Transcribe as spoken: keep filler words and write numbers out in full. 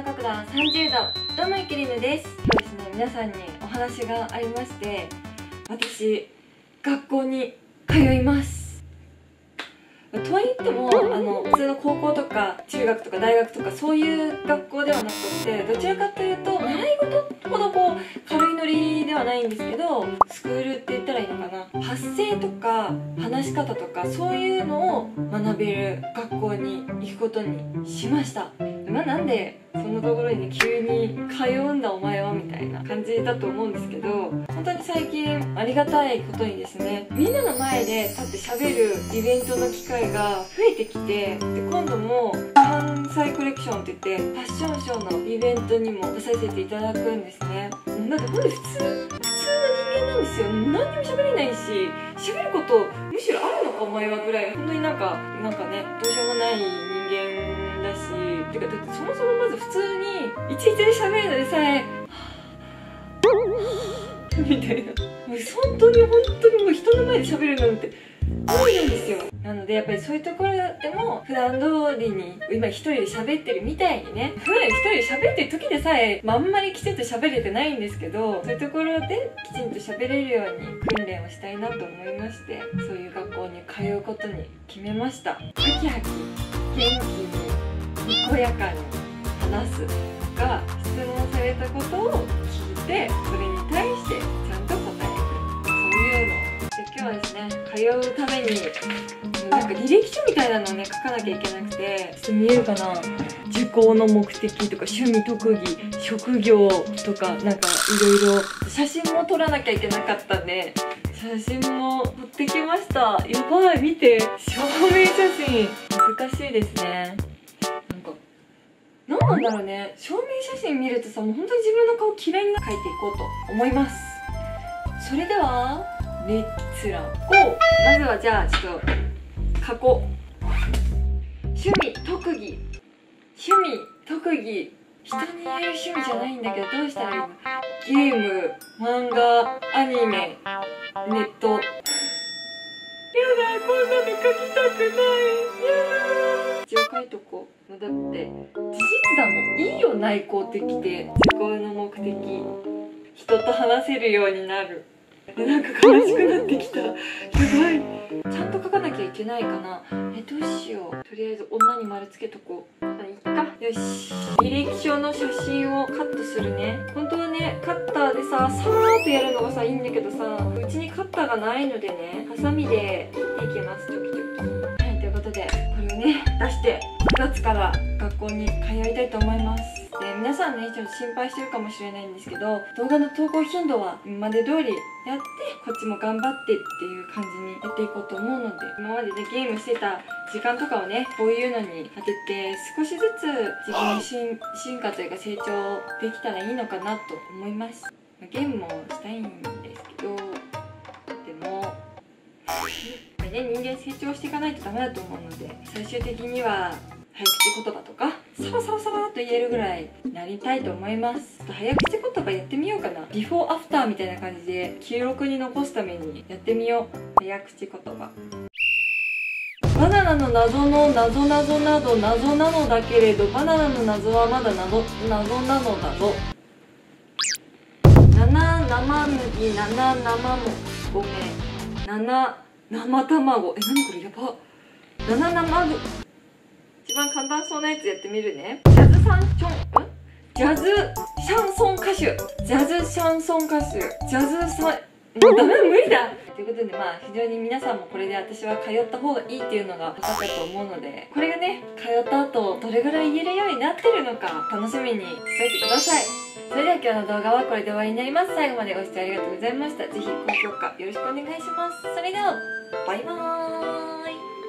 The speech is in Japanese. の角度はさんじゅうど、どうもいけりぬです。今日ですね、皆さんにお話がありまして、私、学校に通います。と言っても、あの普通の高校とか中学とか大学とかそういう学校ではなくて、どちらかというと習い事ほどこう軽いノリではないんですけど、スクールって言ったらいいのかな、発声とか話し方とかそういうのを学べる学校に行くことにしました。まあ、なんでそんなところに、ね、急に通うんだお前はみたいな感じだと思うんですけど、本当に最近ありがたいことにですね、みんなの前で立ってしゃべるイベントの機会が増えてきて、で今度も関西コレクションっていってファッションショーのイベントにも出させていただくんですね。だってこれ普通普通の人間なんですよ。何にもしゃべれないし、しゃべることむしろあるのかお前はぐらい、本当になんかなんかね、どうしようもない人間だし、てかだってそもそもまず普通にいちいちで喋るのでさえみたいな、もう本当に本当にもう人の前で喋るなんて無理なんですよ。なのでやっぱりそういうところでも普段通りに今一人で喋ってるみたいにね、普段一人で喋ってる時でさえ、まあ、あんまりきちんと喋れてないんですけど、そういうところできちんと喋れるように訓練をしたいなと思いまして、そういう学校に通うことに決めました。ハキハキ元気ににこやかに話すとか、質問されたことを聞いてそれに対してちゃんと答える、そういうので、今日はですね、通うためになんか履歴書みたいなのをね、書かなきゃいけなくて、ちょっと見えるかな、受講の目的とか趣味特技職業とか、なんかいろいろ写真も撮らなきゃいけなかったんで、写真も撮ってきました。やばい、見て、証明写真、難しいですね。なんだろうね、証明写真見るとさ、もう本当に自分の顔嫌いになって描いていこうと思います。それではレッツラゴー。まずはじゃあちょっと過去、趣味特技、趣味特技、人に言える趣味じゃないんだけど、どうしたらいいの、ゲーム、漫画、アニメ、ネット。やだ、こんなの描きたくない。やだ、一応書いとこう。だって事実だもん、いいよ内向的で、受講の目的、人と話せるようになる。なんか悲しくなってきた、やばい。ちゃんと書かなきゃいけないかな、え、どうしよう、とりあえず女に丸つけとこう。まあいっか、よし、履歴書の写真をカットするね。本当はね、カッターでさ、さーっとやるのがさ、いいんだけどさ、うちにカッターがないのでね、ハサミで切っていきます、チョキチョキ。ね、出してくがつから学校に通いたいと思います。で、皆さんね、ちょっと心配してるかもしれないんですけど、動画の投稿頻度は今まで通りやって、こっちも頑張ってっていう感じにやっていこうと思うので、今までね、ゲームしてた時間とかをね、こういうのに当てて少しずつ自分の 進, 進化というか成長できたらいいのかなと思います。ゲームもしたいんですけど、でもね、人間成長していかないとダメだと思うので、最終的には早口言葉とかサバサバサバっと言えるぐらいになりたいと思います。ちょっと早口言葉やってみようかな、ビフォーアフターみたいな感じで記録に残すためにやってみよう。早口言葉、バナナの謎の謎謎など謎なのだけれど、バナナの謎はまだ謎謎なのだぞ。なな生麦、なな生もごめん、なな生卵、え、何これ、やばっ、なな生ぐ、一番簡単そうなやつやってみるね。ジャズサンション、ん、ジャズシャンソン歌手、ジャズシャンソン歌手、ジャズサン、もうダメだ、無理だということで、まあ非常に皆さんもこれで私は通った方がいいっていうのが分かったと思うので、これがね、通った後どれぐらい言えるようになってるのか楽しみにしといてください。それでは今日の動画はこれで終わりになります。最後までご視聴ありがとうございました。ぜひ高評価よろしくお願いします。それではバイバーイ。